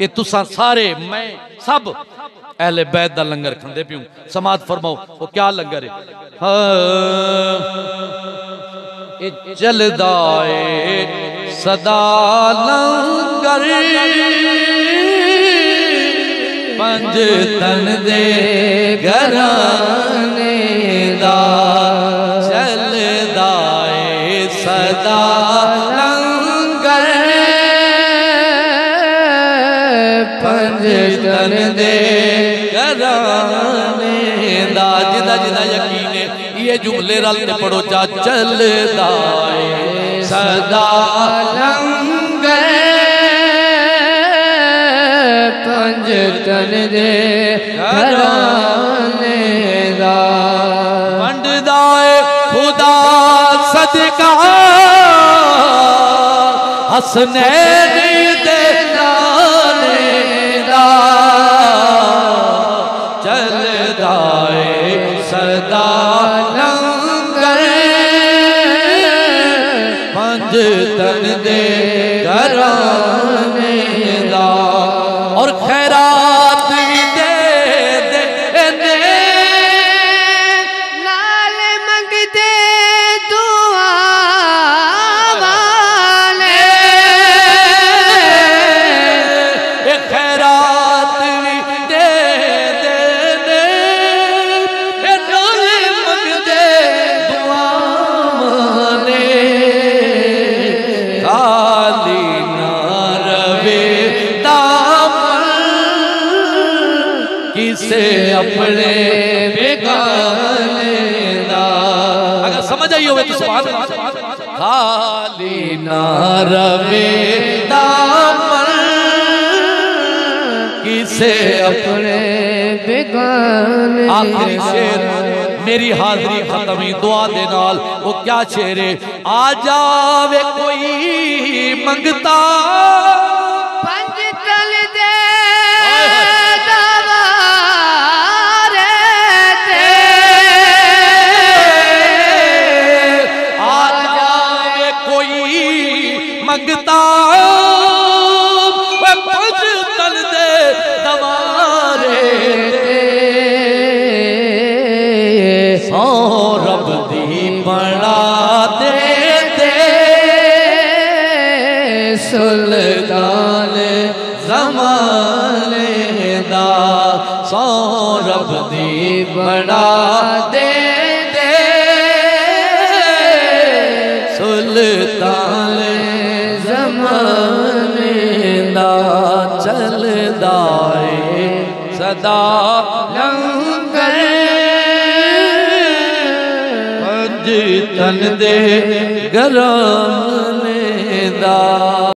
ये तुसा सारे मैं सब अहले बैत दा लंगर खांदे पियो। समात फरमाओ वो क्या लंगर है। हाँ चलदा ए सदा लंगर पंजतन दे घराने दा, चलदा ए सदा पंजतन दे घराने दा। जिदा जिदा यकीन है ये जुमले रल के पढ़ो चा, चलदा ए सदा लंगर पंजतन दे घराने दा, वंडदा ए खुदा सदका हसनैन दे पंजतन दे घराने दा। और खैरात भी दे दे नाल मंगदे दुआ वाले, ए खैरात भी दे नाल मंगदे दुआ वाले, किसे अपने बेगाने दा। अगर समझ आई हो तो खाली ना रवे दामन, किसे अपने बेगाने दा। मेरी हाजरी खत्मी दुआ दे नाल वो क्या शेर है, आ जावे कोई मंगता पंजतन दे मंगता पंजतन दे दवारे, सौ रब दी बना दे सुल्तान ज़माने दा, सौ रब दी बना दे सुल्तान दा। चलदा ए सदा लंगर पंजतन दे घराने दा।